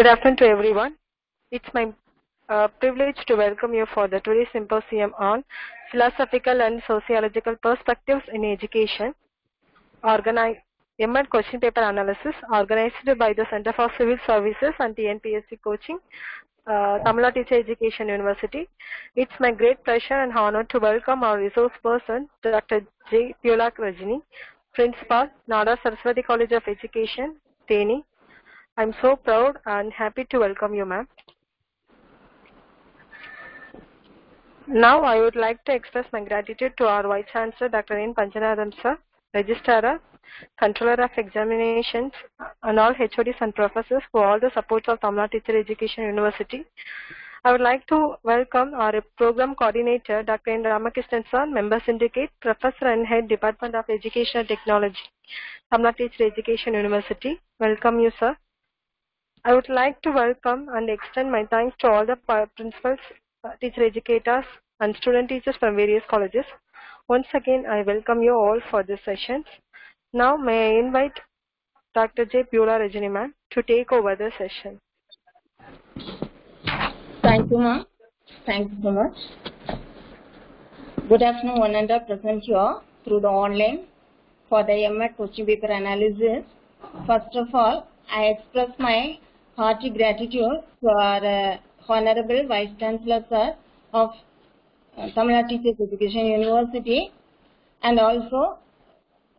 Good afternoon to everyone. It's my privilege to welcome you for the today's symposium on philosophical and sociological perspectives in education, M.Ed question paper analysis, organized by the Center for Civil Services and TNPSC Coaching, Tamil Nadu Teachers Education University. It's my great pleasure and honor to welcome our resource person, Dr. J. Beulah Rajini, Principal, Nadar Saraswathi College of Education, Theni. I'm so proud and happy to welcome you, ma'am. Now, I would like to express my gratitude to our Vice Chancellor, Dr. N. Ramakrishnan sir, Registrar, Controller of Examinations, and all HODs and professors for all the supports of Tamil Nadu Teachers Education University. I would like to welcome our Program Coordinator, Dr. N. Ramakrishnan sir, Member Syndicate, Professor and Head, Department of Educational Technology, Tamil Nadu Teachers Education University. Welcome you, sir. I would like to welcome and extend my thanks to all the principals, teacher educators, and student teachers from various colleges. Once again, I welcome you all for this session. Now, may I invite Dr. J. Beulah Rajini ma'am to take over the session. Thank you, ma'am. Thank you so much. Good afternoon, one and all present here through the online for the M.Ed question paper analysis. First of all, I express my hearty gratitude to our Honorable Vice Chancellor Sir of Tamil Nadu Teachers Education University and also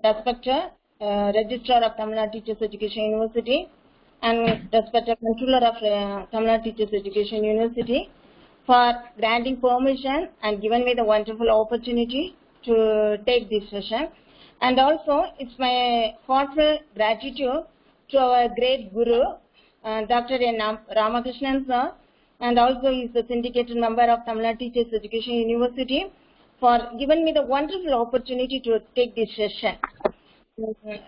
respected Registrar of Tamil Nadu Teachers Education University and respected Controller of Tamil Nadu Teachers Education University for granting permission and giving me the wonderful opportunity to take this session. And also, it's my heartfelt gratitude to our great Guru, Dr. N. Ramakrishnan sir, and also he is the syndicated member of Tamil Nadu Teachers Education University for giving me the wonderful opportunity to take this session.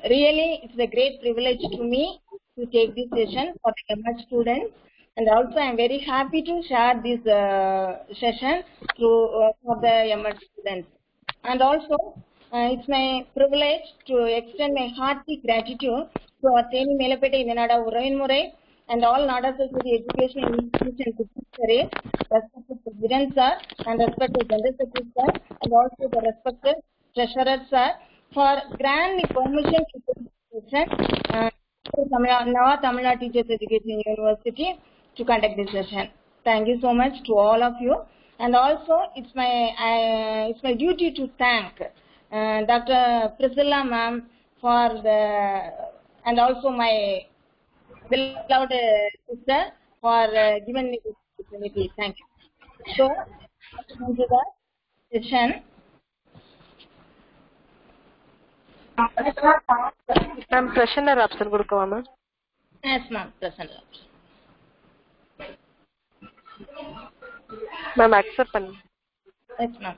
Really, it's a great privilege to me to take this session for the M.Ed students, and also I am very happy to share this session for the M.Ed students. And also, it's my privilege to extend my hearty gratitude to our Theni Melapete Idanada Urainmurai and all Nadar Saraswathi Education Institution Secretary, respected President Sir and respected General Secretary Sir and also the respected Treasurer Sir for granting permission to the Tamil Nadu Teachers Education University to conduct this session. Thank you so much to all of you, and also it's my duty to thank Dr. Priscilla ma'am for the, and also my beloved sister for giving me this opportunity. Thank you. So, welcome to the session. Ma'am, Prashanna Rapsar Gurukava ma'am. Yes ma'am, Prashanna Rapsar. Ma'am, accept pannu. Yes ma'am.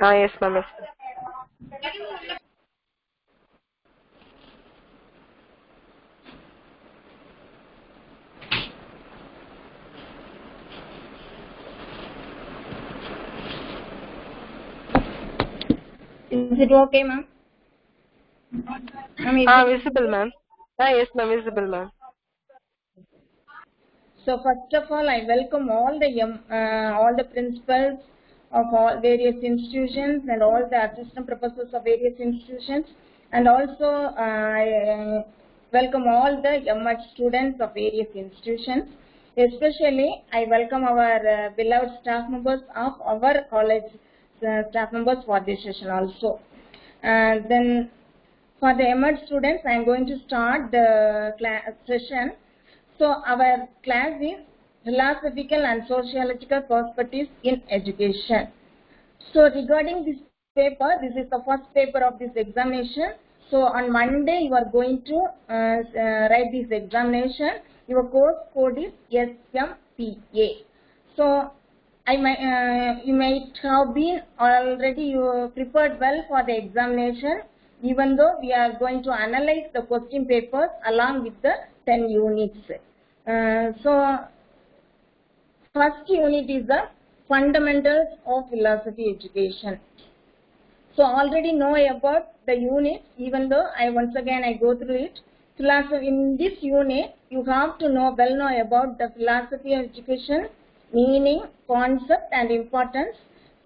Ah, yes ma'am. Yes, ma'am. Is it okay, ma'am? Visible, ma'am. Ah, yes, ma'am. Visible, ma'am. So first of all, I welcome all the principals of all various institutions and all the assistant professors of various institutions, and also I welcome all the M.Ed students of various institutions. Especially, I welcome our beloved staff members of our college, staff members for this session also. Then for the M.Ed students, I am going to start the session. So our class is Philosophical and Sociological Perspectives in Education. So regarding this paper, this is the first paper of this examination. So on Monday you are going to write this examination. Your course code is ESMPA. So you might have been already prepared well for the examination, even though we are going to analyze the question papers along with the 10 units. So first unit is the fundamentals of philosophy education. So already know about the units, even though I once again go through it. philosophy. In this unit, you have to know about the philosophy of education, meaning, concept and importance,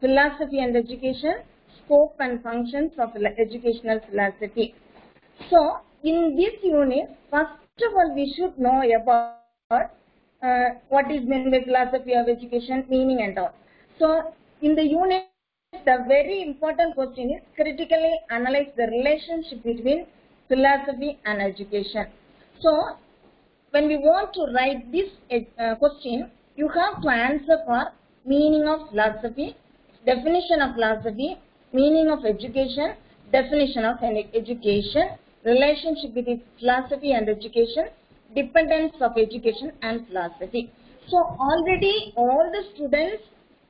philosophy and education, scope and functions of educational philosophy. So, in this unit, first of all, we should know about what is meant by philosophy of education, meaning and all. So, in the unit, the very important question is critically analyze the relationship between philosophy and education. So, when we want to write this question, you have to answer for meaning of philosophy, definition of philosophy, meaning of education, definition of education, relationship between philosophy and education, dependence of education and philosophy. So, already all the students,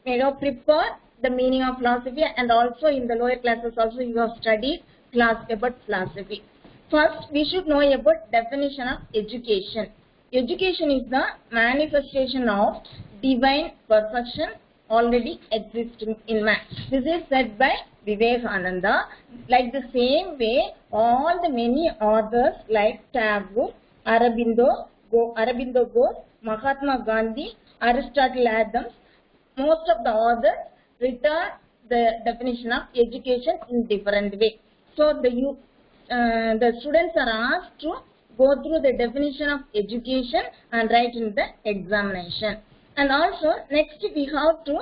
you know, prepare the meaning of philosophy, and also in the lower classes also you have studied class about philosophy. First, we should know about definition of education. Education is the manifestation of divine perfection already existing in man. This is said by Vivekananda. Like the same way, all the many authors like Tagore, Aravindoguru, Mahatma Gandhi, Aristotle, Adams, most of the authors return the definition of education in different way. So the students are asked to go through the definition of education and write in the examination. And also next we have to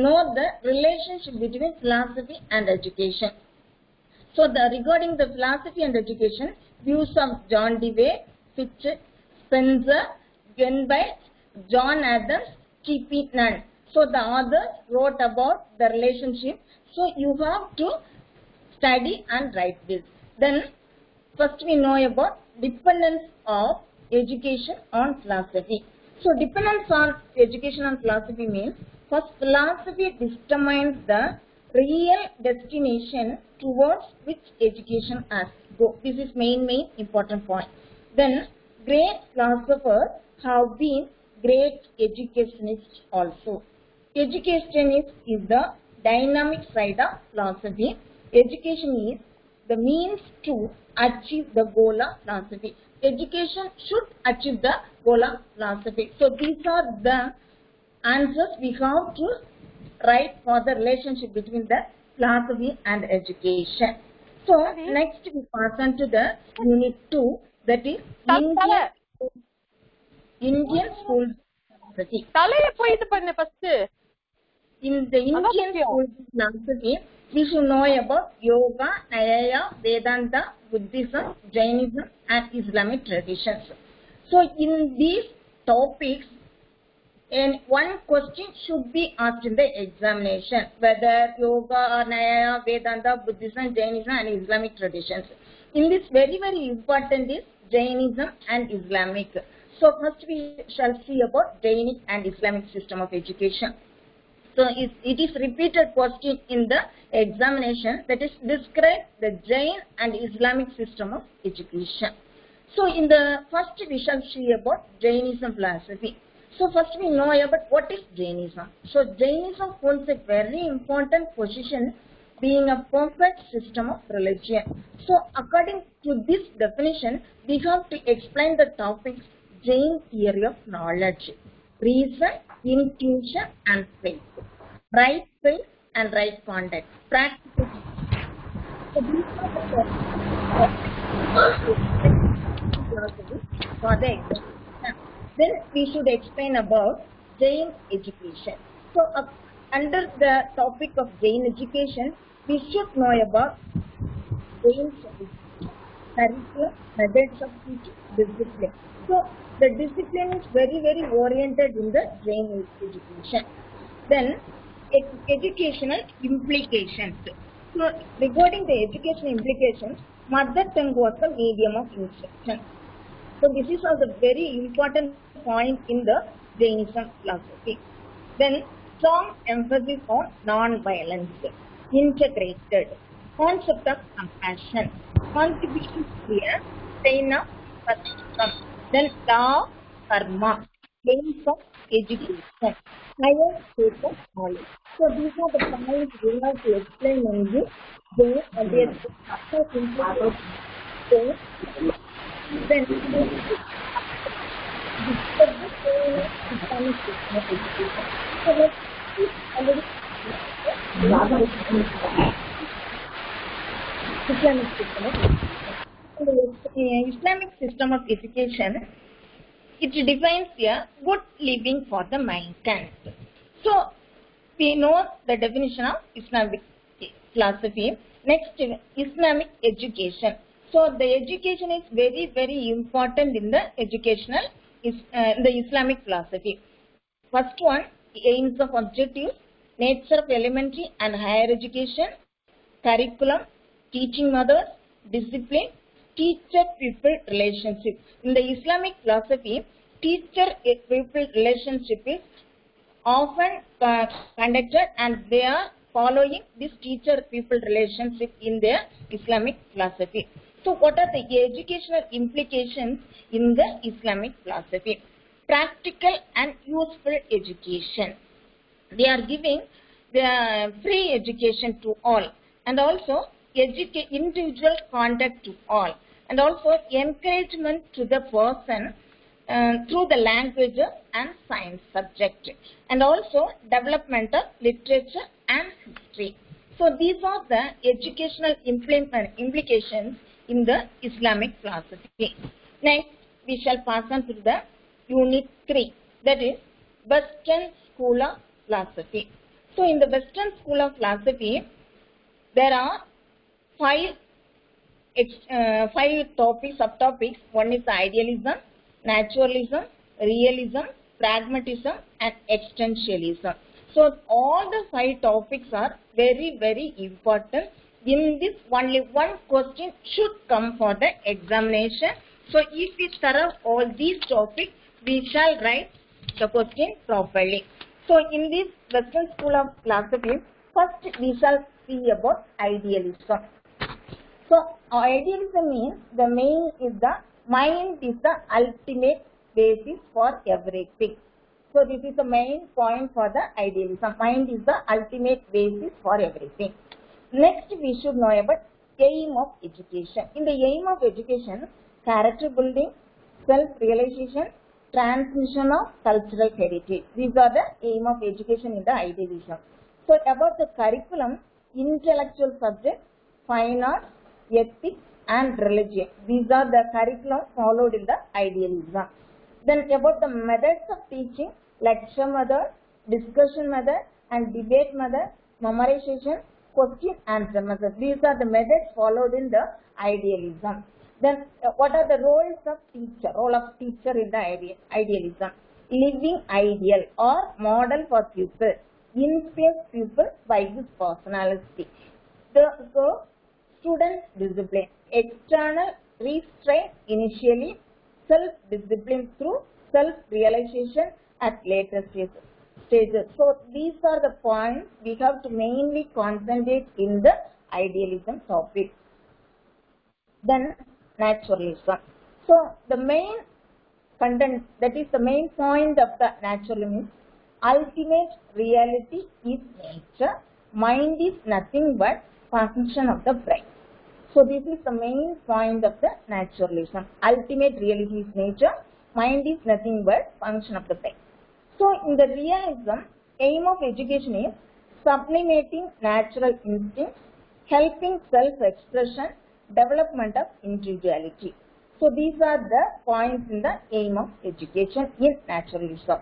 know the relationship between philosophy and education. So regarding the philosophy and education, views of John Dewey, Fichte, Spencer, Genbeil, John Adams, T.P. Nunn. So the authors wrote about the relationship. So you have to study and write this. Then first we know about dependence of education on philosophy. So dependence on education on philosophy means first philosophy determines the real destination towards which education has to go. This is main important point. Then great philosophers have been great educationists also. Educationist is the dynamic side of philosophy. Education is the means to achieve the goal of philosophy. Education should achieve the goal of philosophy. So these are the answers we have to write for the relationship between the philosophy and education. So next we pass on to the unit 2, that is Indian school. In the Indian school philosophy, we should know about Yoga, Nyaya, Vedanta, Buddhism, Jainism and Islamic traditions. So in these topics, one question should be asked in the examination, whether Yoga or Nyaya, Vedanta, Buddhism, Jainism and Islamic traditions. In this very important is Jainism and Islamic. So first we shall see about Jainic and Islamic system of education. So it is repeated question in the examination, that is describe the Jain and Islamic system of education. So in the first we shall see about Jainism philosophy. So first we know about what is Jainism. So Jainism holds a very important position being a perfect system of religion. So according to this definition, we have to explain the topics Jain theory of knowledge, reason, intuition and faith, right faith and right conduct, practical. Then we should explain about Jain education. So under the topic of Jain education, we should know about Jain curriculum, methods of teaching, discipline. So the discipline is very oriented in the Jain education. Then educational implications. So regarding the educational implications, Madhav Tengwasam medium of instruction. So this is also very important point in the Jainism philosophy. Then strong emphasis on non-violence, integrated concept of compassion, contribution to the system. Then law, karma, aims of education, higher state of knowledge. So these are the points we have to explain in this. They are the Then Islamic system of education, it defines a good living for the mind. So we know the definition of Islamic philosophy. Next, Islamic education. So the education is very important in the educational the Islamic philosophy. First one, aims of objectives, nature of elementary and higher education, curriculum, teaching methods, discipline, teacher-pupil relationship. In the Islamic philosophy, teacher-pupil relationship is often conducted, and they are following this teacher-pupil relationship in their Islamic philosophy. So what are the educational implications in the Islamic philosophy? Practical and useful education. They are giving the free education to all, and also individual conduct to all, and also encouragement to the person through the languages and science subject, and also development of literature and history. So these are the educational implications in the Islamic philosophy. Next, we shall pass on to the Unit 3, that is Western School of Philosophy. So in the Western School of Philosophy, there are five subtopics. One is idealism, naturalism, realism, pragmatism, and existentialism. So all the five topics are very important. In this, only one question should come for the examination. So if we cover all these topics, we shall write the question properly. So in this Western School of Philosophy, first we shall see about idealism. So idealism means the main is the mind is the ultimate basis for everything. So this is the main point for the idealism. Mind is the ultimate basis for everything. Next, we should know about aim of education. In the aim of education, character building, self-realization, transmission of cultural heritage. These are the aim of education in the idealism. So about the curriculum, intellectual subjects, fine arts, ethics, and religion. These are the curriculum followed in the idealism. Then about the methods of teaching, lecture method, discussion method, and debate method, memorization, question answer method. These are the methods followed in the idealism. Then what are the roles of teacher? Role of teacher in the idealism: living ideal or model for pupil, inspires pupil by his personality. So student discipline, external restraint initially, self discipline through self realization at later stages. So these are the points we have to mainly concentrate in the idealism topic. Then naturalism. So the main content, that is the main point of the naturalism, ultimate reality is nature. Mind is nothing but function of the brain. So this is the main point of the naturalism. Ultimate reality is nature. Mind is nothing but function of the brain. So in the realism, aim of education is sublimating natural instincts, helping self-expression, development of individuality. So these are the points in the aim of education in naturalism.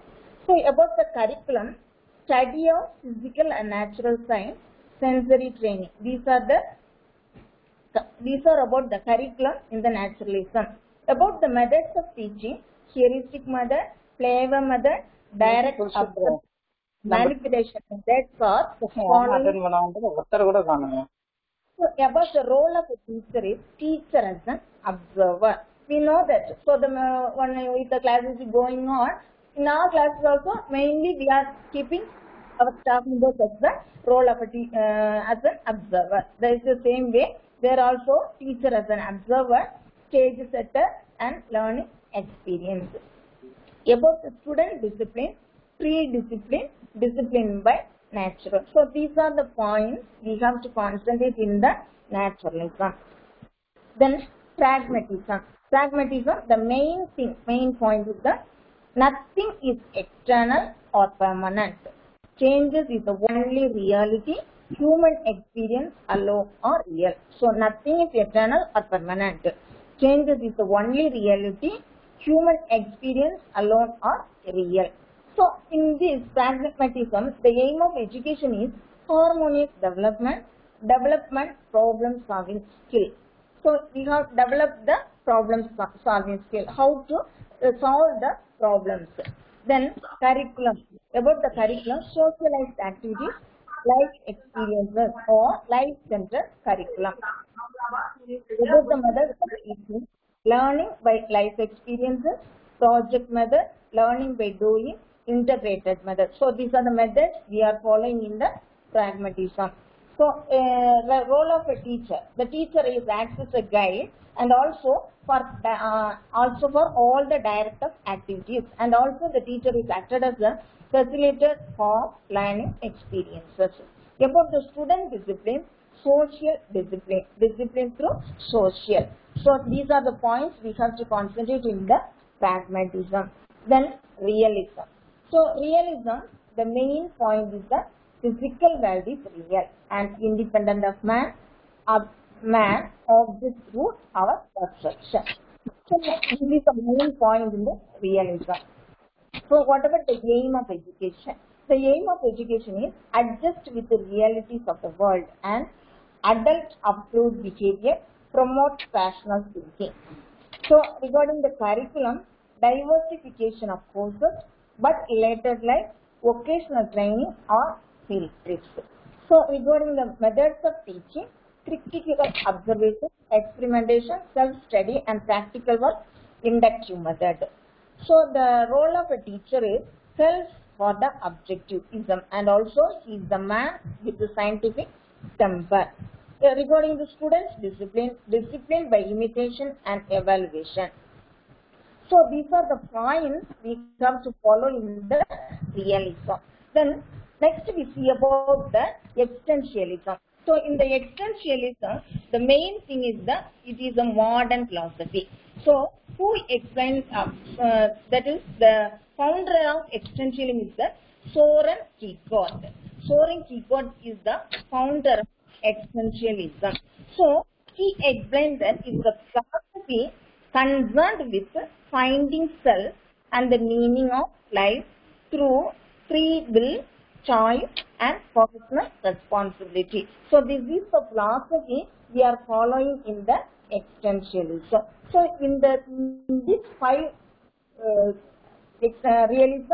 So about the curriculum, study of physical and natural science, sensory training. These are about the curriculum in the naturalism. About the methods of teaching, heuristic method, flavor method, direct approach, manipulation. That's all. So about the role of a teacher is teacher as an observer. We know that. So the when the class is going on, in our classes also mainly we are keeping our staff members as the role of a as an observer. That is the same way. There are also teacher as an observer, stage setter, and learning experiences. About the student discipline, pre-discipline, discipline by natural. So these are the points we have to concentrate in the naturalism. Then pragmatism. Pragmatism, the main point is that nothing is external or permanent. Changes is the only reality. Human experience alone are real. So nothing is eternal or permanent. Changes is the only reality. Human experience alone are real. So in this pragmatism, the aim of education is harmonious development, problem solving skill. So we have developed the problem solving skill, how to solve the problems. Then curriculum, about the curriculum, socialized activities, life experiences or life centered curriculum. About the method of teaching, learning by life experiences, project method, learning by doing, integrated method. So these are the methods we are following in the pragmatism. So the role of a teacher, the teacher is acts as a guide and also for all the directive activities, and also the teacher is acted as a facilitator for learning experiences. About the student discipline, social discipline, discipline through social. So these are the points we have to concentrate in the pragmatism. Then realism. So realism, the main point is that physical world is real and independent of man. Man object through our perception. So this is the main point in the realism. So what about the aim of education? The aim of education is adjust with the realities of the world and adult approved behavior, promote rational thinking. So regarding the curriculum, diversification of courses, but later like vocational training or field trips. So regarding the methods of teaching, critical observation, experimentation, self-study and practical work, inductive method. So the role of a teacher is self for the objectivism, and also he is the man with the scientific temper. Regarding the students' discipline, discipline by imitation and evaluation. So these are the points we have to follow in the realism. Then next we see about the existentialism. So in the existentialism, the main thing is that it is a modern philosophy. So who explains, that is the founder of existentialism is the Soren Kierkegaard. Soren Kierkegaard is the founder of existentialism. So he explained that it's a philosophy concerned with finding self and the meaning of life through free will, choice and personal responsibility. So this is the philosophy we are following in the existentialism. So in the these five realism,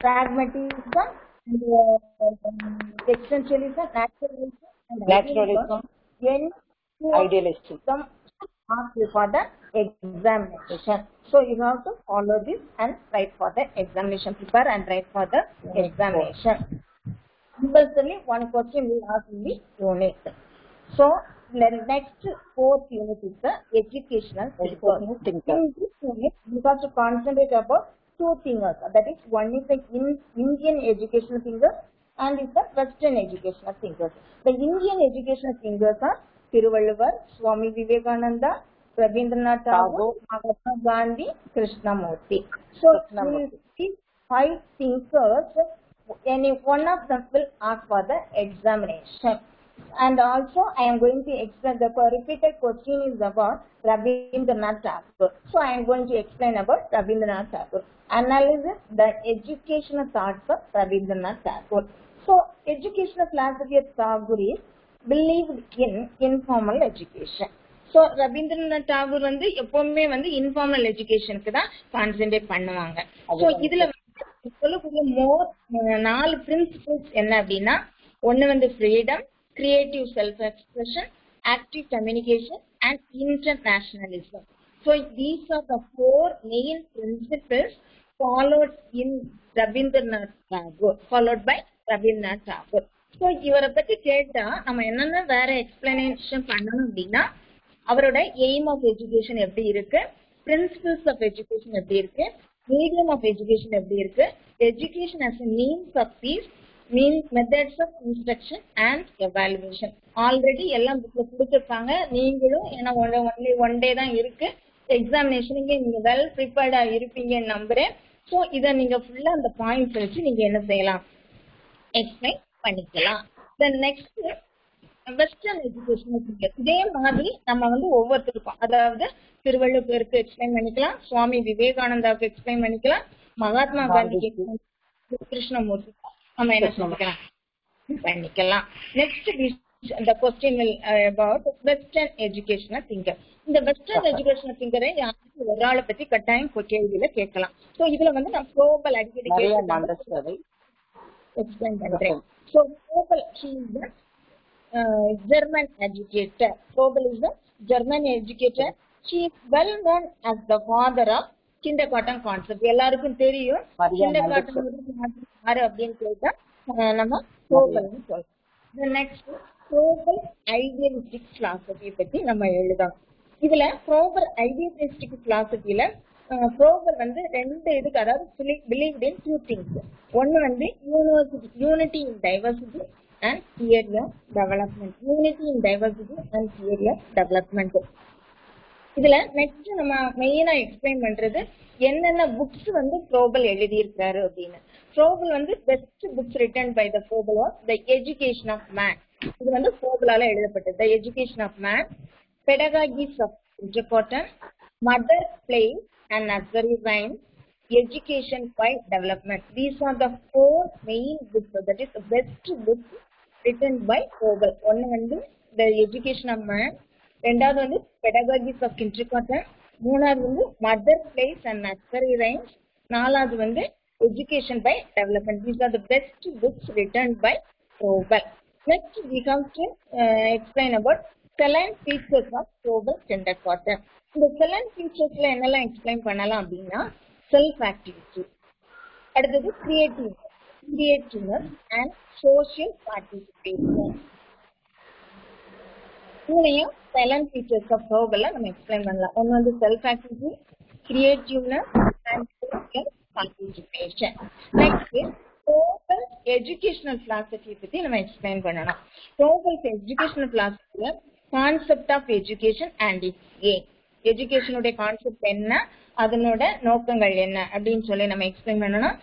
pragmatism, existentialism, naturalism, and idealism for the examination. So you have to follow this and write for the examination paper and write for the examination. Compulsorily one question will ask in the unit. So the next fourth unit is the educational thinker. In this unit we have to concentrate about two thinkers. That is, one is the Indian educational thinkers and is the Western educational thinkers. The Indian educational thinkers are Thiruvalluvar, Swami Vivekananda, Rabindranath Tagore, Mahatma Gandhi, Krishnamurti. So these five thinkers, any one of them will ask for the examination. And also I am going to explain, the repeated question is about Rabindranath Tagore. So I am going to explain about Rabindranath Tagore. Analysis the educational thoughts of Rabindranath Tagore. So educational philosophy of Tagore is believed in informal education. So Rabindranath Tagore வந்து எப்பவுமே வந்து informal educationக்கு தான் concentrate பண்ணுவாங்க. So இதுல சொல்லக்கூடிய மோர் நாலு principles என்ன அப்படினா, ஒன்னு வந்து freedom, creative self expression, active communication and internationalism. So these are the four main principles followed in Rabindranath Tagore, followed by Rabindranath Tagore. So இவரை பத்தி கேட்டா நம்ம என்னென்ன வேற எக்ஸ்பிளனேஷன் பண்ணணும் அப்படின்னா, அவரோட எய்ம் ஆஃப் எஜுகேஷன் எப்படி இருக்கு, பிரின்சிபிள்ஸ் ஆஃப் எஜுகேஷன் எப்படி இருக்கு, மீடியம் ஆஃப் எஜுகேஷன் எப்படி இருக்கு, education as means of peace, means methods of instruction and evaluation already ella bookல கொடுத்திருக்காங்க நீங்களும் ஏனா only one day தான் இருக்கு examination நீங்க well prepared ஆ இருப்பீங்க நம்புறேன் சோ இத நீங்க ஃபுல்லா அந்த பாயிண்ட்ஸ் வச்சு நீங்க என்ன செய்யலாம் explain பண்ணிக்கலாம் the next western education இருக்கு இதே மாதிரி நம்ம வந்து ஒவ்வொருத்தருக்கும் அதாவது திருவள்ளுவருக்கு எக்ஸ்பிளைன் பண்ணிக்கலாம் சுவாமி விவேகானந்தாவுக்கு எக்ஸ்பிளைன் பண்ணிக்கலாம் மகாத்மா காந்திக்கு கிருஷ்ணமூர்த்தி நம்ம என்ன சொல்லிக்கலாம் பண்ணிக்கலாம் next the question will about western educational thinker இந்த western educational thinker யாருக்கு ஒரு ஆளை பத்தி கட்டாயம் கேள்வியில கேட்கலாம் சோ இதுல வந்து நான் Froebel அடிக்கடி கேக்குறேன் explain பண்றேன் so Froebel is the German educator Froebel is the German educator she is well known as the father of kindergarten concept எல்லாருக்கும் தெரியும் kindergarten யாரு அப்படினு கேட்டா நம்ம Froebel னு சொல்றோம் the next Froebel idealistic philosophy பத்தி நம்ம எழுதலாம் இதுல Froebel idealistic philosophy ல Froebel வந்து ரெண்டு இதுக்கு அதாவது believed in two things ஒன்னு வந்து unity in diversity and theory of development unity in diversity and theory of development இதுல நெக்ஸ்ட் நம்ம மெயினா எக்ஸ்பிளைன் பண்றது என்னென்ன books வந்து Froebel எழுதி இருக்காரு அப்படினா Froebel வந்து best books written by the Froebel was the education of man இது வந்து Froebel-ஆல எழுதப்பட்டது the education of man pedagogies of Kindergarten mother place and nursery rhymes education by development these are the four main books that is the best books written by Froebel one வந்து the education of man ரெண்டாவது வந்து pedagogies of Kindergarten மூணாவது வந்து mother place and nursery rhymes நாலாவது வந்து education by development these are the best books written by Froebel next we come to explain about salient features of Froebel Kindergarten இந்த salient featuresல என்னெல்லாம் explain பண்ணலாம் அப்படினா self activity அடுத்து creativeness and social participation இங்க salient features of Froebel நம்ம explain பண்ணலாம் ஒன்னு வந்து self activity creativeness and social participation next Froebel educational philosophy பத்தி நம்ம எக்ஸ்பிளைன் பண்ணலாம் Froebel educational philosophy concept of education and its aim education உடைய கான்செப்ட் என்ன அதனோட நோக்கங்கள் என்ன அப்படினு சொல்லி நம்ம எக்ஸ்பிளைன் பண்ணனும்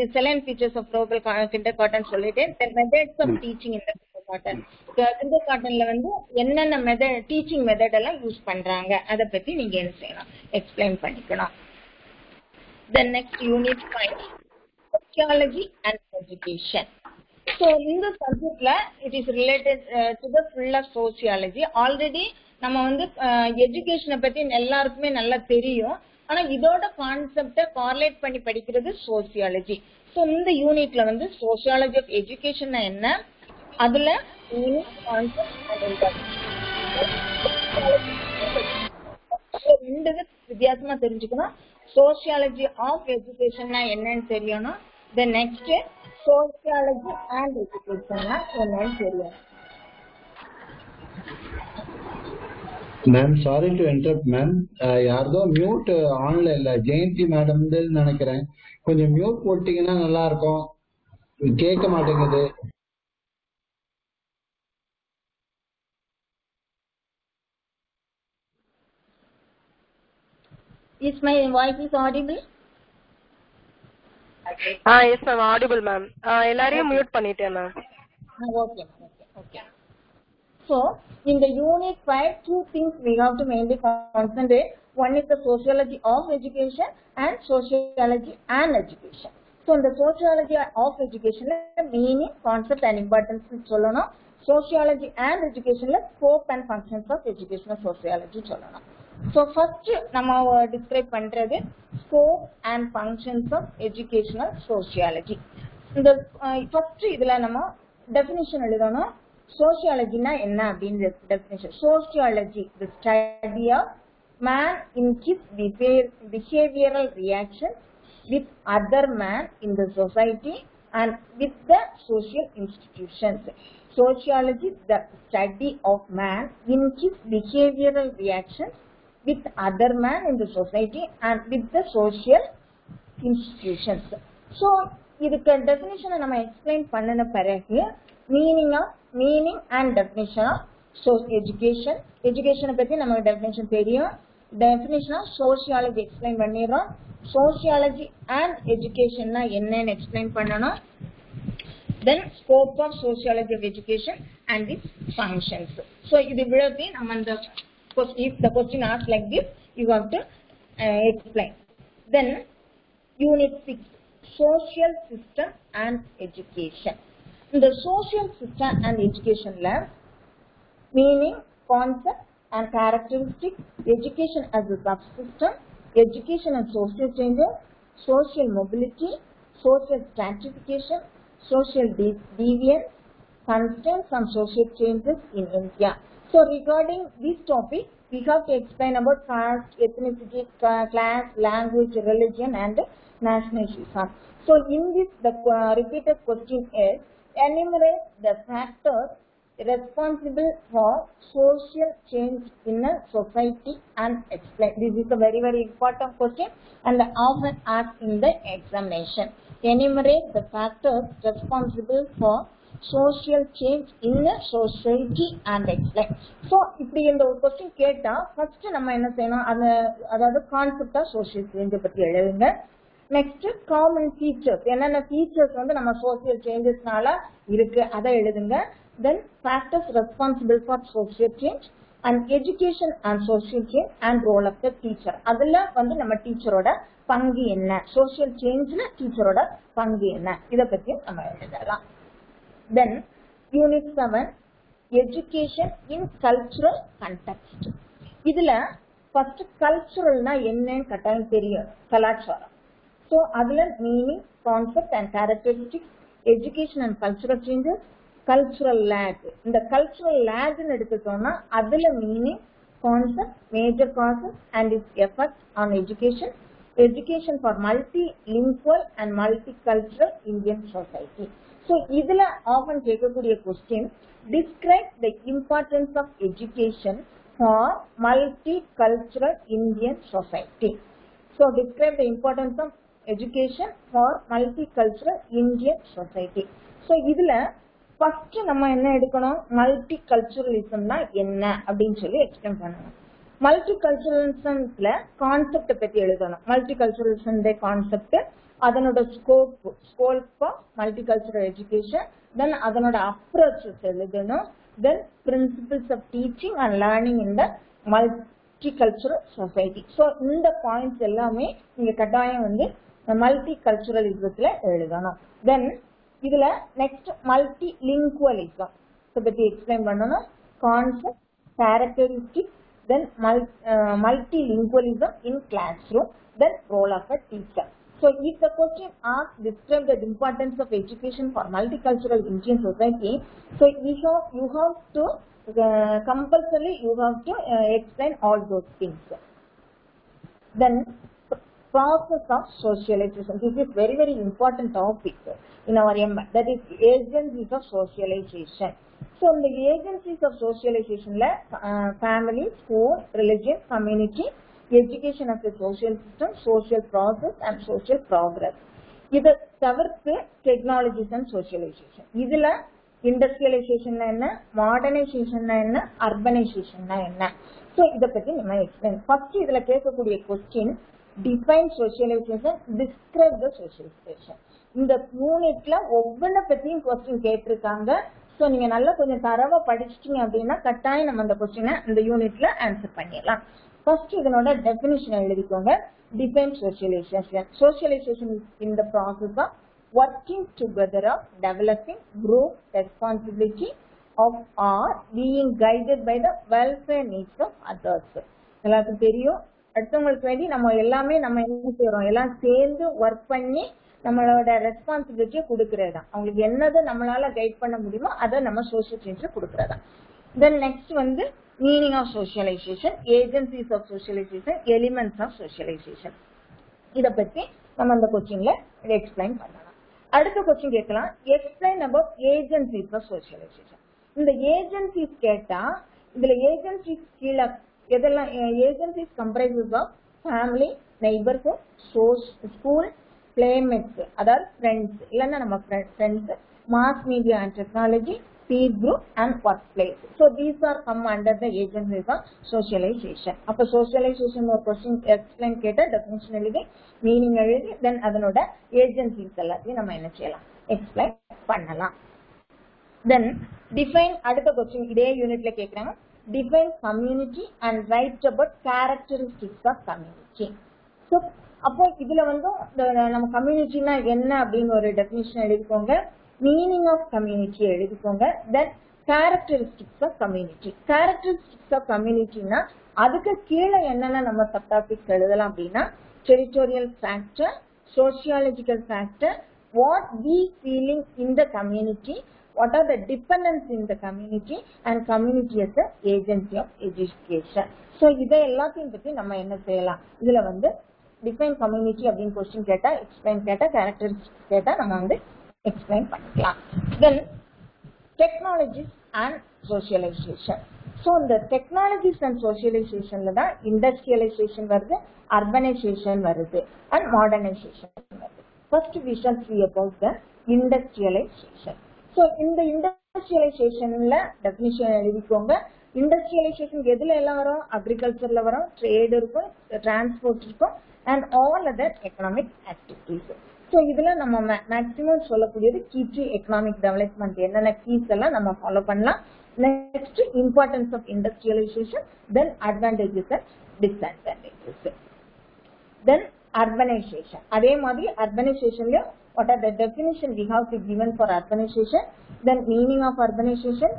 the salient features of Froebel Kindergarten சொல்லிட்டேன் the methods of teaching in the Kindergarten Kindergartenல வந்து என்னென்ன மெத்தட் டீச்சிங் மெத்தட் எல்லாம் யூஸ் பண்றாங்க அத பத்தி நீங்க என்ன செய்யணும் எக்ஸ்பிளைன் பண்ணிக்கணும் the next unit 5 sociology and education so in the subjectல it is related to the full of sociology already நம்ம வந்து எஜுகேஷனை பத்தி எல்லாருக்குமே நல்லா தெரியும் ஆனா இதோட கான்செப்ட கார்லேட் பண்ணி படிக்கிறது சோசியாலஜி சோ இந்த யூனிட்ல வந்து சோசியாலஜி ஆஃப் எஜுகேஷன் என்ன அதுல ரெண்டு வித்தியாசமா தெரிஞ்சுக்கணும் சோசியாலஜி ஆஃப் எஜுகேஷன் என்னன்னு தெரியணும் the next sociology and education என்னன்னு தெரியணும் ma'am sorry to interrupt ma'am यारदो म्यूट ऑनல இல்ல ஜெயந்தி மேடம் தான் நினைக்கிறேன் கொஞ்சம் மியூட் போட்டீங்கன்னா நல்லா இருக்கும் கேட்க மாட்டேங்குது is my voice is audible yes ma'am audible ma'am எல்லாரையும் மியூட் பண்ணிட்டேன் நான் okay okay So in the unit 5 two things we have to mainly concentrate one is the sociology of education and sociology and education so in the sociology of education the meaning concept and importance solana sociology and education la scope and functions of educational sociology solana so first nama describe pandrathu scope and functions of educational sociology in the first idla nama definition eludana sociology na enna abindra definition sociology the study of man in his behavioral reactions with other man in the society and with the social institutions sociology the study of man in his behavioral reactions with other man in the society and with the social institutions so இதுக்கு டெஃபினிஷனை நம்ம explain பண்ணன பிறகு meaning of meaning and definition of education, எஜுகேஷனை பத்தி நமக்கு definition தெரியும். Definition of sociology explain பண்ணிடுறோம். Sociology and எஜுகேஷன்னா என்னன்னு எக்ஸ்பிளைன் பண்ணணும். Then scope of sociology of education and its functions. So if the video if the question asks like this, you have to explain. Then Unit 6, social system and education. In the social system and education lab, meaning, concept and characteristics, education as a subsystem, education and social changes, social mobility, social stratification, social deviance, constraints and social changes in India. So regarding this topic, we have to explain about caste, ethnicity, class, language, religion, and nationalism. So in this, the repeated question is: enumerate the factors responsible for social change in a society and explain. This is a very very important question and often asked in the examination. Enumerate the factors responsible for social change in a society and explain. So இப்படி இந்த ஒரு question கேட்டா first நம்ம என்ன செய்யணும், அதாவது concept of social change பத்தி எழுதுங்க. Next common features, என்னென்ன features வந்து நம்ம social changesனால இருக்கு அதை எழுதுங்க. Then factors responsible for social change and education and social change and role of the teacher. Adala vandu nama teacher oda pangu enna, social change la teacher oda pangu enna, idha pathi nama eludala. Then unit 7, education in cultural context. Idla first cultural na enna kattaiyum theriyum, kalachara. So adala meaning, concept and characteristics, education and cultural changes, cultural lag. இந்த cultural lag ன்னு எடுத்துட்டோம்னா அதுல meaning, concept, major causes and its effect on education, education for multilingual and multicultural Indian society. So இதுல often கேட்கக்கூடிய question, describe the importance of education for multicultural Indian society. So describe the importance of education for multicultural Indian society. So இதுல first நம்ம என்ன எடுக்கணும், multi கல்ச்சுரலிசம்னா என்ன அப்படின்னு சொல்லி explain பண்ணணும். மல்டி கல்ச்சுரலிசம்ல கான்செப்டை பத்தி எழுதணும். மல்டி கல்ச்சுரலிசம் கான்செப்ட், அதனோட scope, scope of multicultural education, then அதனோட அப்ரோச்சஸ் எழுதணும். Then principles of teaching and learning in the multicultural society. So இந்த பாயிண்ட்ஸ் எல்லாமே நீங்க கட்டாயம் வந்து மல்டி கல்ச்சுரலிசத்துல எழுதணும். தென் இதுல நெக்ஸ்ட் மல்டி லிங்குவலிசம் பத்தி எக்ஸ்பிளைன் பண்ணணும். Concept, characteristic, then multilingualism in classroom, then role of a teacher. So if the question ask describe the importance of education for multicultural Indian society, so you have to compulsory you have to explain all those things. Then process of socialization. This is very very important topic in our M.Ed. That is agencies of socialization. So in the agencies of socialization la family, school, religion, community, education as a social system, social process and social progress. Idu tavirthu technologies and socialization. Idula industrialization na enna, modernization na enna, urbanization na enna. So idha patti nama explain. First idula kekkudiya question, define socialization, describe the socialization. இந்த யூனிட்ல ஒவ்வொன்றை பத்தியும் question கேட்டிருக்காங்க. So நீங்க நல்லா கொஞ்சம் தரவா படிச்சிட்டீங்க அப்படினா கட்டாயம் நம்ம அந்த क्वेश्चन இந்த யூனிட்ல ஆன்சர் பண்ணிடலாம். ஃபர்ஸ்ட் இதனோட டெஃபினிஷன் எழுதிக்கோங்க. Define socialization. Socialization is in the process of working together, of developing group responsibility, of or being guided by the welfare needs of others. எல்லாருக்கும் தெரியும், அடுத்தவங்களுக்கு வேண்டி நம்ம எல்லாமே நம்ம என்ன செய்யறோம், எல்லாம் சேர்ந்து ஒர்க் பண்ணி நம்மளோட ரெஸ்பான்சிபிலிட்டியை கொடுக்கறதா, அவங்களுக்கு என்னது நம்மளால கைட் பண்ண முடியுமோ அதை நம்ம சோசியல் சேஞ்ச கொடுக்கறதா. தென் நெக்ஸ்ட் வந்து meaning of socialization, agencies of socialization, elements of socialization. இதை பத்தி நம்ம அந்த கொஸ்டின்ல எக்ஸ்பிளைன் பண்ணலாம். அடுத்த கொஸ்டின் கேட்கலாம், explain about agencies of socialization. இந்த ஏஜென்சிஸ் கேட்டா இதுல ஏஜென்சிஸ் கீழே இதெல்லாம் agencies comprises of family, neighbourhood, school, playmates, other friends illana nama friends, mass media and technology, peer group and workplace. So these are come under the agencies of socialization. Appo socialization or question explain keta definition elige meaning elige then adanoda agencies ellathiyum nama enna seiyala explain pannalam. Then define adutha question idhe unit la kekranga. Define community and write about characteristics of community. So appo idhila vandu nama community na enna abinga or definition edukonga, meaning of community edukonga, then characteristics of community. Characteristics of community na adukku keela enna na nama subtopics eludalam appadina territorial factor, sociological factor, what we feeling in the community, what are the dependence in the community, and community as an agency of education. So idha ellathiyum patti nama enna seiyalam idhila vandu define community appdin question keta explain keta characteristics keta nama vandu explain panikalam. Then technologies and socialization. So the technologies and socialization la da industrialization varudhu, urbanization varudhu and modernization varudhu. First we shall see about the industrialization. So in the industrialization la definition elidikonga. Industrialization edhula ella varum, agriculture la varum, trade irukum, transport irukum and all other economic activities. So idhula nama maximum sollakudiyadhu key to economic development enna na keys alla nama follow pannalam. Next importance of industrialization, then advantages and disadvantages, then urbanization. Adhe maadhiri urbanization la what are the definition we have to given for urbanization, then meaning of urbanization,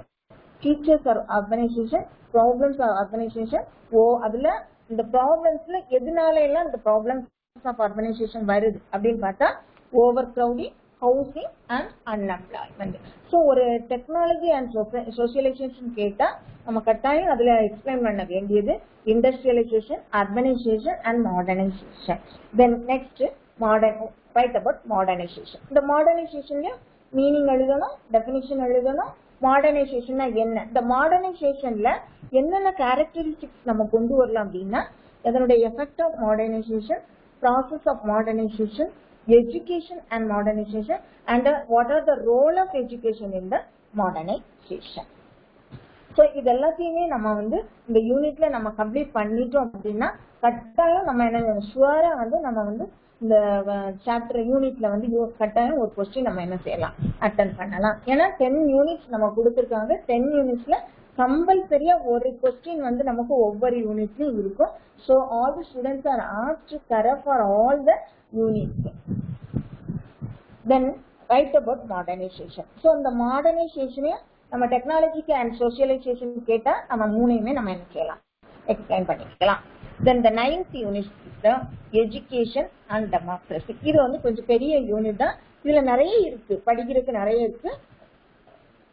features of urbanization, problems of urbanization. So adula the problems la edinala illa the problems of urbanization varudhu appdin paatha overcrowding, housing and unemployment. So or technology and socialization keta nama kattaiyum adula explain panna vendiyadhu industrialization, urbanization and modernization. Then next modern, write about modernization. The modernization la meaning eludana, definition eludana, modernization na enna, the modernization la enna characteristics nama kondu varalam appadina, adanoda effect of modernization, process of modernization, education and modernization and what are the role of education in the modernization. So idellaathiyume nama vandu inda unit la nama complete pannitom appadina kattaya nama enna sure vandu nama vandu இந்த chapter யூனிட்ல வந்து கட்டாயம் ஒரு question நம்ம என்ன செய்யலாம் attend பண்ணலாம். ஏனா 10 யூனிட்ஸ் நம்ம கொடுத்திருக்காங்க. 10 யூனிட்ஸ்ல கம்பல்சரியா ஒரு क्वेश्चन வந்து நமக்கு ஒவ்வொரு யூனிட்லயும் இருக்கும். So all the students are asked to cover for all the units. Then write about modernization. So அந்த modernization நம்ம டெக்னாலஜி அண்ட் socialization கேட்டா நம்ம மூணையுமே நம்ம என்ன செய்யலாம் எக்ஸ்பிளைன் பண்ணிக்கலாம். Then the ninth unit is the education and democracy. இது வந்து கொஞ்சம் பெரிய யூனிட் தான். இதுல நிறைய இருக்கு, படிக்கிறதுக்கு நிறைய இருக்கு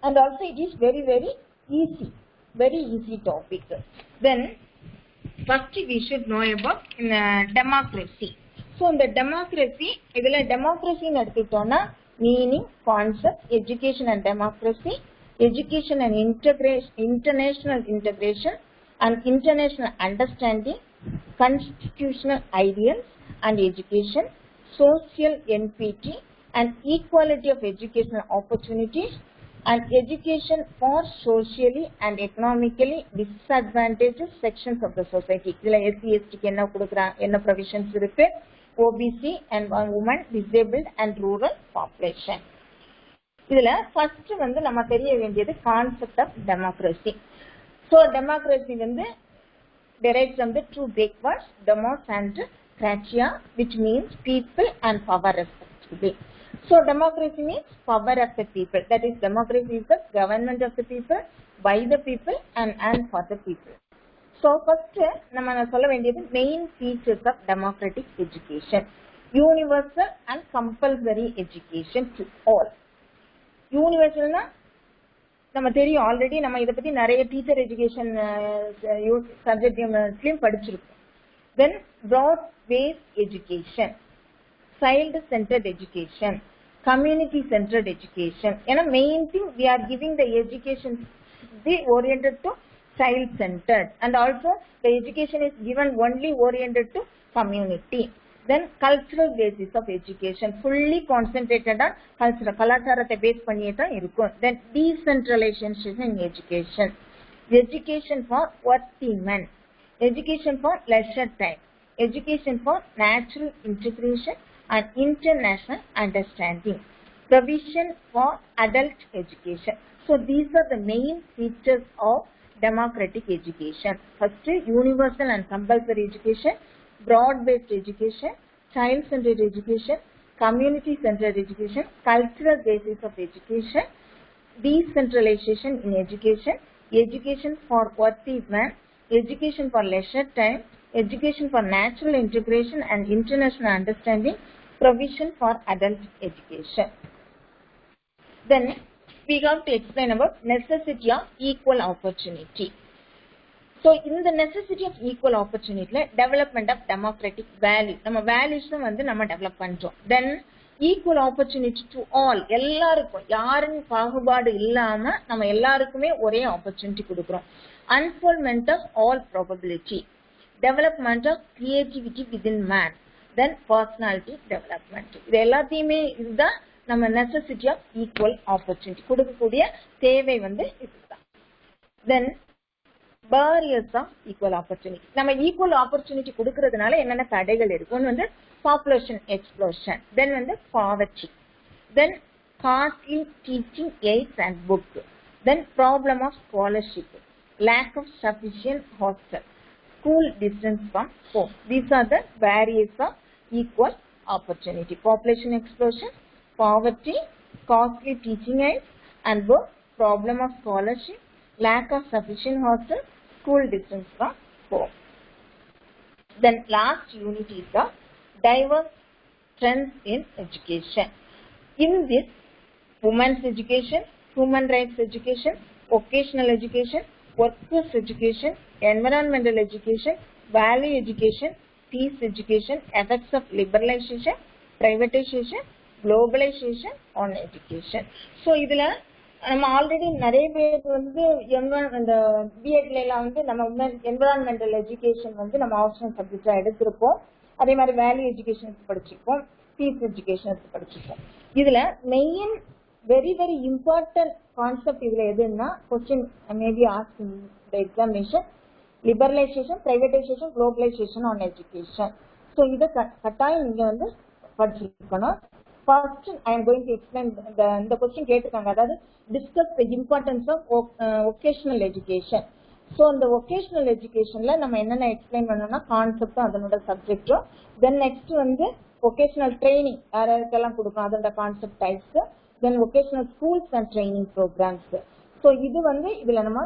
and also it is very very easy, very easy topic. Then first we should know about democracy. So in the democracy, இதுல democracy ன்னு எடுத்துட்டோம்னா meaning, concept, education and democracy, education and integration, international integration and international understanding, constitutional ideals and education, social equity and equality of educational opportunities and education for socially and economically disadvantaged sections of the society. Idla SC ST ku enna kudukra enna provisions irukku, OBC and women, disabled and rural population. Idla first vandu nama theriya vendiyadhu concept of democracy. So democracy vandu derives from the two Greek words demos and kratia, which means people and power respectively. So democracy means power of the people, that is democracy is the government of the people, by the people and for the people. So first nama solla vendiyadhu main features of democratic education. Universal and compulsory education to all. Universal na நம்ம தெரியும் already, நம்ம இத பத்தி நிறைய teacher education சப்ஜெக்ட்லயும் படிச்சிருக்கோம். Then broad based education, child centered education, community centered education. ஏனா main thing we are giving the education they oriented to child centered and also the education is given only oriented to community. Then cultural basis of education fully concentrated on cultural kalacharathai base panniyeta irukum. Then decentralization in education, education for working men, education for leisure time, education for natural integration and international understanding, provision for adult education. So these are the main features of democratic education. First, universal and compulsory education, broad based education, child centered education, community centered education, cultural basis of education, decentralization in education, education for worthy man, education for leisure time, education for natural integration and international understanding, provision for adult education. Then we have to explain about necessity of equal opportunity. So in the necessity of equal opportunity, development of democratic value, நம்ம values வந்து நம்ம develop பண்றோம். Then equal opportunity to all, எல்லாருக்கும் யாரும் பாகுபாடு இல்லாம நம்ம எல்லாருக்குமே ஒரே opportunity கொடுக்கிறோம். Unfoldment of all probability, development of creativity within man, then personality development. இது எல்லாத்தையுமே இதுதான் நம்ம necessity of equal opportunity, கொடுக்கக்கூடிய தேவை வந்து இதுதான். Then barriers of equal opportunity. நம்ம equal opportunity கொடுக்கிறதுனால என்னென்ன தடைகள் இருக்கு? ஒன்று வந்து population explosion, தென் வந்து poverty, then costly teaching aids and book, then problem of scholarship, lack of sufficient hostel, school distance from home. These are the barriers of equal opportunity. Population explosion, poverty, costly teaching aids and book, problem of scholarship, lack of sufficient hostel, school distance from home. Then last unit is the diverse trends in education. In this, women's education, human rights education, vocational education, workforce education, environmental education, value education, peace education, effects of liberalization, privatization, globalization on education. So idla நம்ம already நிறைய பேர் வந்து அந்த பிஎட்ல எல்லாம் வந்து நம்ம environmental education வந்து நம்ம ஆப்ஷனல் சப்ஜெக்டா எடுத்திருப்போம். அதே மாதிரி வேல்யூ எஜுகேஷன் எடுத்து படிச்சிருக்கோம், பீஸ் எஜுகேஷன் எடுத்து படிச்சிருக்கோம். இதுல main very very important concept இதுல எதுன்னா, question maybe asking the examination, liberalisation, privatisation, globalisation on education. So இதை கட்டாயம் நீங்க வந்து படிச்சிருக்கணும். First, I am going to explain the question கேட்டிருக்காங்க. அதாவது discuss the importance of vocational education. So அந்த vocational educationல நம்ம என்னென்ன எக்ஸ்பிளைன் பண்ணோம்னா கான்செப்டும் அதனோட சப்ஜெக்டும், then next வந்து vocational training யாரெல்லாம் கொடுக்கும் அதோட concept types, then vocational schools and training programs. So இது வந்து இதுல நம்ம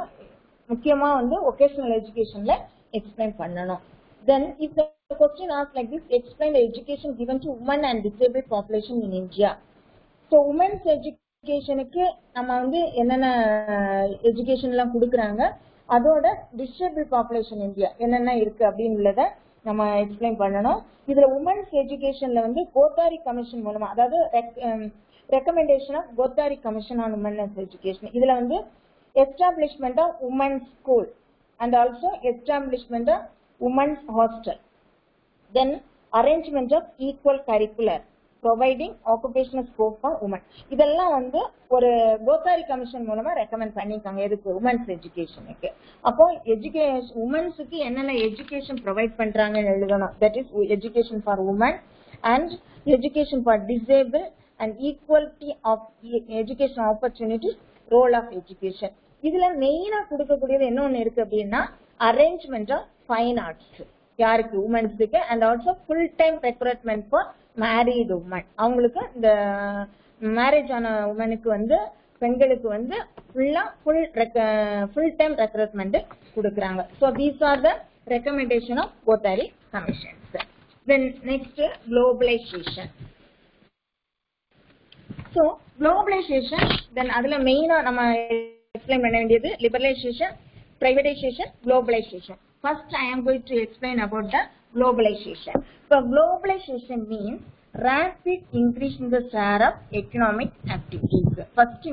முக்கியமா வந்து vocational educationல எக்ஸ்பிளைன் பண்ணனும். Then if the question asked like this, explain the education given to women and disabled population in India. So women's education க்கு நம்ம வந்து என்னென்ன எஜுகேஷன்லாம் கொடுக்கறாங்க, அதோட disabled population India என்னென்ன இருக்கு அப்படின்றத நம்ம எக்ஸ்பிளைன் பண்ணனும். இதுல women's educationல வந்து கோத்தாரி கமிஷன் மூலமா, அதாவது recommendation of Kothari commission on women's education, இதுல வந்து establishment of women's school and also establishment of women's hostel, then arrangement of equal curricular, providing occupational scope for women. இதெல்லாம் வந்து ஒரு கோத்தாரி கமிஷன் மூலமா ரெக்கமெண்ட் பண்ணிருக்காங்க எதுக்கு? women's educationக்கு. அப்போ education women'sக்கு என்னென்ன education provide பண்றாங்கன்னு எழுதணும். That is education for women and education for disabled and equality of education opportunities, role of education. இதுல மெயினா கொடுக்கக்கூடியது என்ன ஒண்ணு இருக்கு அப்படின்னா arrangement of fine arts, யாருக்கு? women'sக்கு, and also full time recruitment for married women. அவங்களுக்கு இந்த marriage ஆன womenக்கு வந்து பெண்களுக்கு வந்து full time recruitment கொடுக்கறாங்க. So these are the recommendation of Gothari commissions. Then next, globalization. So globalization, then அதுல மெயினா நம்ம explain பண்ண வேண்டியது liberalization, privatization, globalization. First, I am going to explain about the globalization. So globalization means rapid increase in the share of economic activities. First,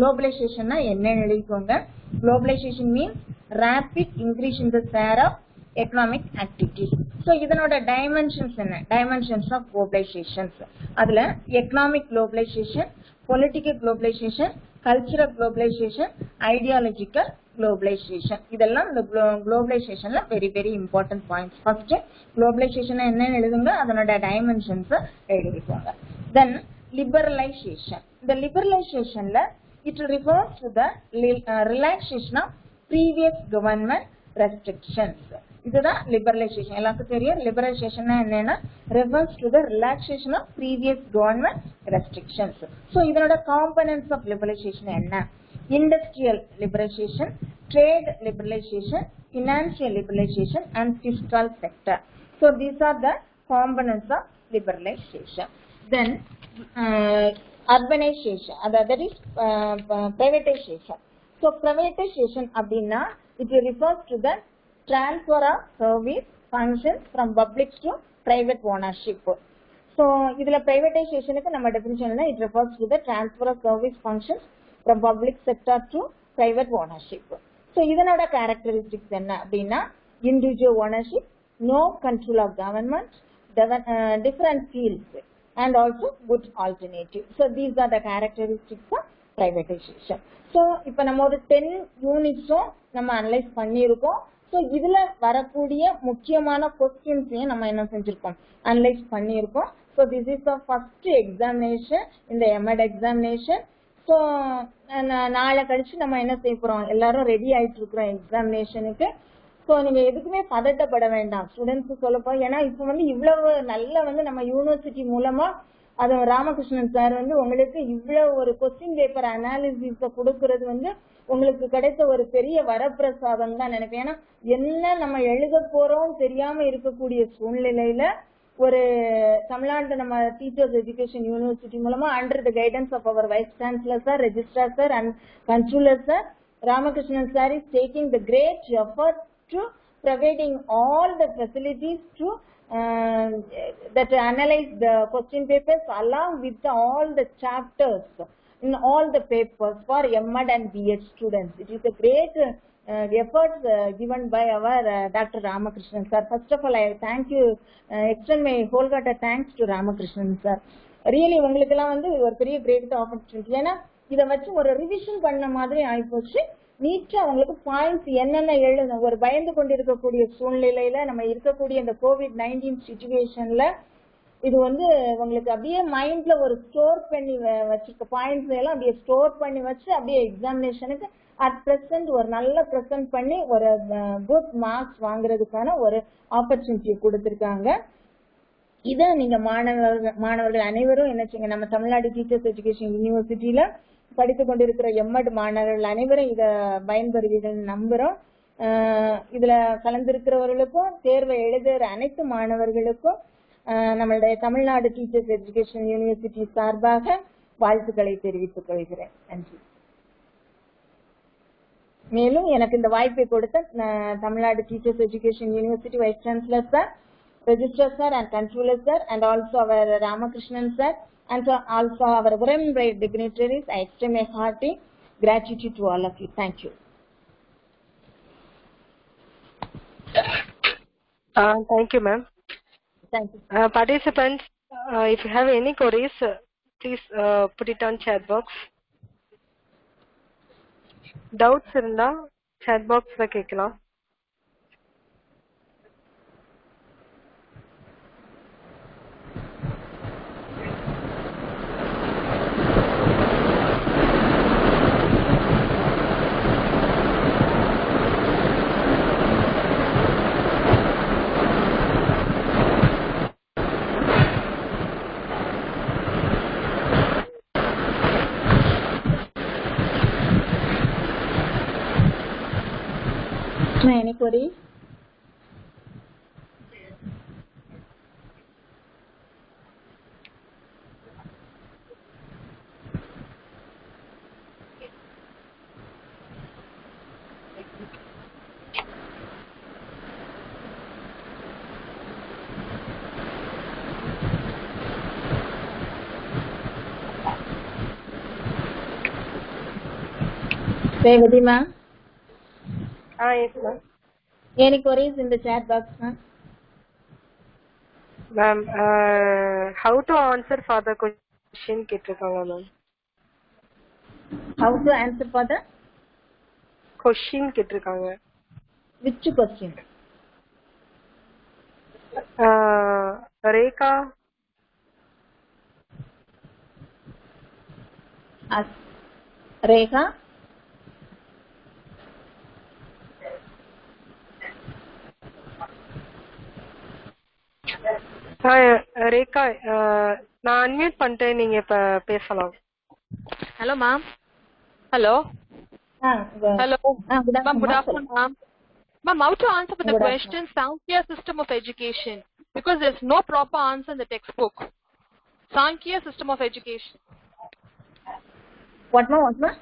globalization na enna nelikonga? Globalization means rapid increase in the share of economic activities. So இதனோட dimensions என்ன? Dimensions of globalizations. அதுல economic globalization, political globalization, cultural globalization, ideological globalization. இதெல்லாம் இந்த globalizationல very very important points. First, globalization என்னன்னு எழுதுங்க, அதனோட dimensions எழுதிக்கோங்க. Then liberalization. The liberalizationல it refers to the relaxation of previous government restrictions. இதுதான் liberalization. எல்லாருக்கும் தெரியும் liberalization என்னன்னா refers to the relaxation of previous government restrictions. So இதனோட components of liberalization என்ன? Industrial liberalization, trade liberalization, financial liberalization and fiscal sector. So these are the components of liberalization. Then urbanization, that is privatization. So privatization அப்படின்னா it refers to the transfer of service functions from public to private ownership. So idla privatization ku nama definition enna, it refers to the transfer of service functions from public sector to private ownership. So idanoda characteristics enna appadina individual ownership, no control of government, different fields and also good alternative. So these are the characteristics of privatization. So ipo nama oru 10 units nama analyze pannirukom. So இதுல வரக்கூடிய முக்கியமான questions நம்ம என்ன செஞ்சிருக்கோம், analyse பண்ணியிருக்கோம். So this is the first examination in the M.Ed examination. So நாளை கழிச்சு நம்ம என்ன செய்யறோம், எல்லாரும் ரெடி ஆயிட்டு இருக்கோம் எக்ஸாமினேஷனுக்கு. So நீங்க எதுக்குமே பதட்டப்பட வேண்டாம் ஸ்டூடண்ட்ஸ் சொல்லப்போ, ஏன்னா இப்போ வந்து இவ்வளவு நல்ல வந்து நம்ம யுனிவர்சிட்டி மூலமா அது ராமகிருஷ்ணன் சார் வந்து உங்களுக்கு இவ்வளவு ஒரு क्वेश्चन பேப்பர் அனாலிசிஸ் கொடுக்கிறது வந்து உங்களுக்கு கிடைத்த ஒரு பெரிய வரப்பிரசாதம் தான் நினைப்பேன். ஏன்னா என்ன நம்ம எழுத போறோம் தெரியாம இருக்கக்கூடிய சூழ்நிலையில ஒரு தமிழ்நாடு நம்ம டீச்சர்ஸ் எஜுகேஷன் யூனிவர்சிட்டி மூலமா under the guidance of our vice chancellor sir, registrar sir and counsellor sir, Ramakrishnan sir is taking the great effort to providing all the facilities to that analyze the question papers along with all the chapters in all the papers for M.Ed and B.Ed students. It is a great effort given by our Dr. Ramakrishnan sir. First of all, I thank you, extend my wholehearted thanks to Ramakrishnan sir. Really உங்களுக்கு எல்லாம் வந்து ஒரு பெரிய great opportunity. ஏனா இத வச்சு ஒரு revision பண்ண மாதிரி ஆயிடுச்சு. நீட்டா உங்களுக்கு பாயிண்ட்ஸ் என்னென்ன எழுதணும், ஒரு பயந்து கொண்டிருக்கக்கூடிய சூழ்நிலையில நம்ம இருக்கக்கூடிய இந்த COVID-19 சிச்சுவேஷன்ல இது வந்து உங்களுக்கு அப்படியே மைண்ட்ல ஒரு ஸ்டோர் பண்ணி வச்சிருக்க பாயிண்ட்ஸ் எல்லாம் அப்படியே ஸ்டோர் பண்ணி வச்சு அப்படியே எக்ஸாமினேஷனுக்கு அட் பிரசன்ட் ஒரு நல்ல பிரசன்ட் பண்ணி ஒரு குட் மார்க்ஸ் வாங்குறதுக்கான ஒரு ஆப்பர்ச்சுனிட்டி கொடுத்திருக்காங்க. இதை நீங்க மாணவர்கள் அனைவரும் என்ன செய்யுங்க, நம்ம தமிழ்நாடு டீச்சர்ஸ் எஜுகேஷன் யூனிவர்சிட்டியில படித்து கொண்டிருக்கிற M.Ed மாணவர்கள் அனைவரும் இதை பயன்பெறுவீர்கள் நம்புறோம். இதுல கலந்திருக்கிறவர்களுக்கும் தேர்வை எழுதுகிற அனைத்து மாணவர்களுக்கும் நம்மளுடைய தமிழ்நாடு டீச்சர்ஸ் எஜுகேஷன் யூனிவர்சிட்டி சார்பாக வாழ்த்துக்களை தெரிவித்துக் கொள்கிறேன். நன்றி. மேலும் எனக்கு இந்த வாய்ப்பை கொடுத்த Tamil Nadu teachers education university vice chancellor sir, registrar sir and controller sir and also our Ramakrishnan sir and also our very dignitaries, I extend my hearty gratitude to all of you. Thank you. Thank you, ma'am. Thank you. Participants, if you have any queries, please put it on chat box. Doubts irundha chat box la kekkalam. Any queries? Revati ma'am. Yes ma'am. Any queries in the chat box ma'am? Ma'am, how to answer father question kettukanga ma'am. How to answer father? Question kettukanga. Which question? Rekha. As Rekha. Hi, Rekha. I unmute panten ninge pesalam. Hello, ma'am. Hello. Hello. Good afternoon, ma'am. Ma'am, how to answer the question Sankhya system of education, because there is no proper answer in the textbook. Sankhya system of education. What ma'am? What ma'am?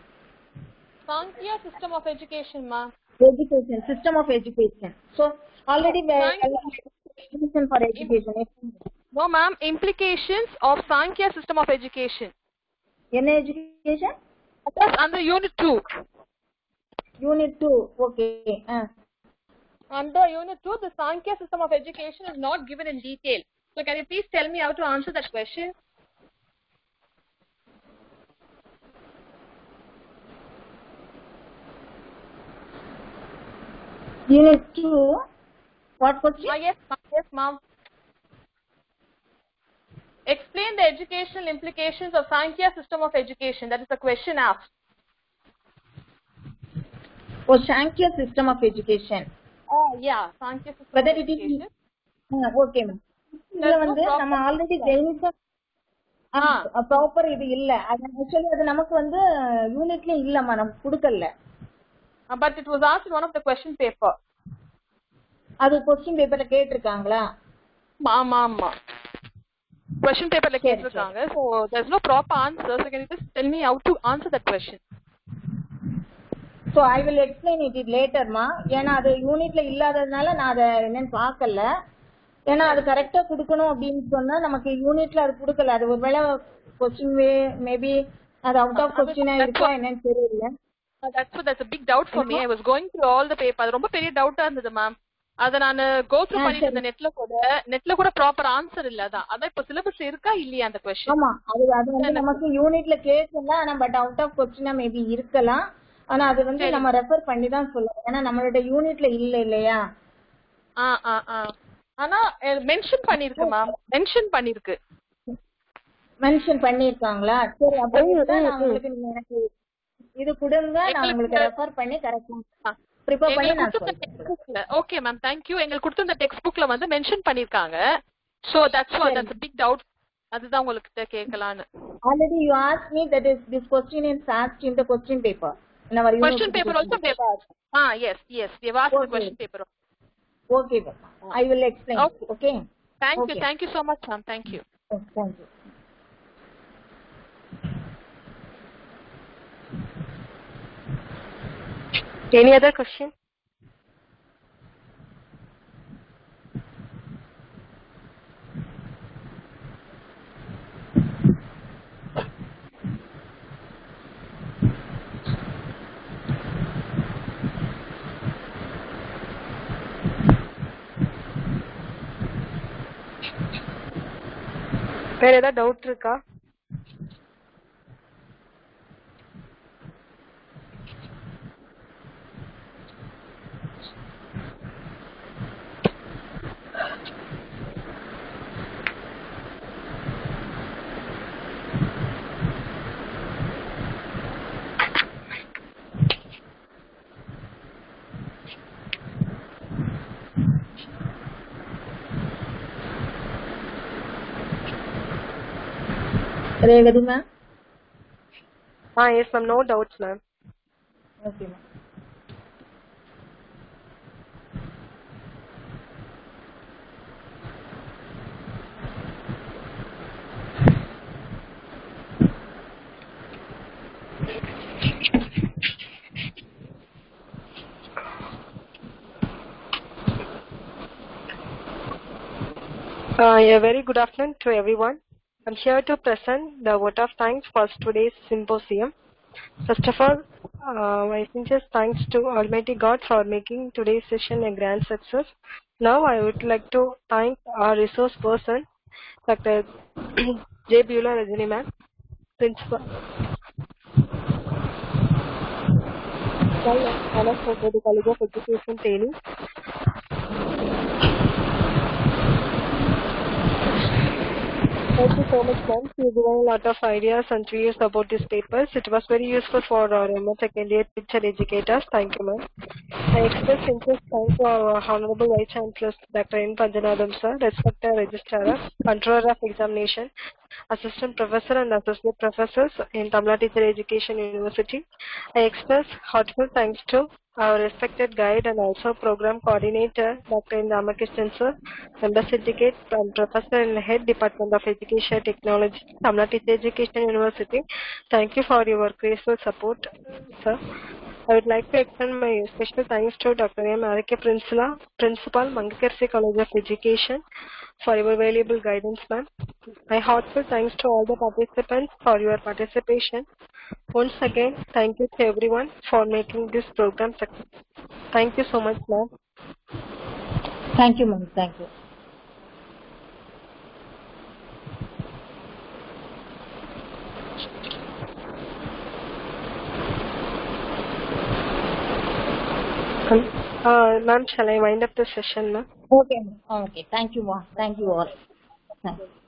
Sankhya system of education, ma'am. Education system of education. So already there education for education. No, ma'am. Implications of Sankhya system of education. In education? That's under Unit 2. Unit 2. Okay. Under Unit 2, the Sankhya system of education is not given in detail. So, can you please tell me how to answer that question? Unit 2. What question? Yes, ma'am. Explain the educational implications of Sankhya system of education. That is the question asked. For Sankhya system of education. Oh yeah, Sankhya system. Whether it is okay, ma'am. There is no proper. We already Jainism. Ah, proper it is illa. Actually, that namak vandu unit le illa ma nam kudukalla. But it was asked in one of the question paper. Adu question paper la ketirukangala. Ma. Question paper la ketirukanga. So there is no proper answer. So can you just tell me how to answer that question? So I will explain it later, ma. ஏனா அது யூனிட்ல இல்லாததனால நான் அத என்னன்னு பார்க்கல. ஏனா அது கரெக்ட்டா கொடுக்கணும் அப்படினு சொன்னா நமக்கு யூனிட்ல அது கொடுக்கல. அது ஒருவேளை क्वेश्चन மேபி அது அவுட் ஆஃப் क्वेश्चनா இருக்கா என்னன்னு தெரியல. That's a big doubt for me. I was going through all the paper. அது ரொம்ப பெரிய டவுட்டா இருந்தது, ma'am. அத நான் go through பண்ணிட்டு இருந்த நெட்ல கூட ப்ராப்பர் ஆன்சர் இல்ல. அத இப்ப சிலபஸ் இருக்கா இல்லையா அந்த क्वेश्चन? ஆமா, அது வந்து நமக்கு யூனிட்ல கேட்கல. ஆனா பட் அவுட் ஆஃப் क्वेश्चनா மேபி இருக்கலாம். ஆனா அது வந்து நம்ம ரெஃபர் பண்ணி தான் சொல்லுவோம். ஏனா நம்மளோட யூனிட்ல இல்ல இல்லையா? ஆனா மென்ஷன் பண்ணிருக்கு, மேம். மென்ஷன் பண்ணிருக்காங்களா? சரி, அப்ப நான் உங்களுக்கு இது கொடுங்க. நான் உங்களுக்கு ரெஃபர் பண்ணி கரெக்ட்டா ப்ரிப்பேர் பண்ணி நான் சொல்றேன். Okay, ma'am. Thank you. எங்க கொடுத்த அந்த டெக்ஸ்ட் bookல வந்து மென்ஷன் பண்ணிருக்காங்க. So that's why that's a big doubt. அதுதான் உங்களுக்கு கேட்கலாம்னு. Already you asked me that is this question is asked in the question paper. Question paper also they asked. Yes, they asked the question paper. Okay, ma'am. I will explain. Okay. Thank you. Thank you so much, ma'am. Thank you. Thank you. Any other question? வேற ஏதாவது doubt இருக்கா? Revati ma'am. Yes, ma'am. No doubts, ma'am. Okay, ma'am. Yeah, very good afternoon to everyone. I'm here to present the vote of thanks for today's symposium. First of all, my sincere thanks to Almighty God for making today's session a grand success. Now, I would like to thank our resource person, Dr. J. Beulah Rajini ma'am, Principal. Of the College of Education, Theni. Thank you so much, ma'am. You gave a lot of ideas and views about these papers. It was very useful for our second year teacher educators. Thank you, ma'am. I express interest thanks to our Honorable Vice Chancellor, Dr. N. Ramakrishnan sir, Respected Registrar, Controller of Examination, Assistant Professor and Associate Professors in Tamil Nadu Teachers Education University. I express heartfelt thanks to our respected guide and also program coordinator, Dr. N. Ramakrishnan sir, Members Educate and Professor in the Head Department of Education Technology, Tamil Nadu Teachers Education University. Thank you for your graceful support, sir. I would like to extend my special thanks to Dr. M. Priscilla, Principal, Mangakersi College of Education, for your valuable guidance, ma'am. My heartfelt thanks to all the participants for your participation. Once again, thank you to everyone for making this program successful. Thank you so much, ma'am. Thank you, ma'am. Thank you. Ma'am, shall I wind up the session, ma'am? Okay, ma'am. Okay, thank you, ma'am. Thank you all. Thank you.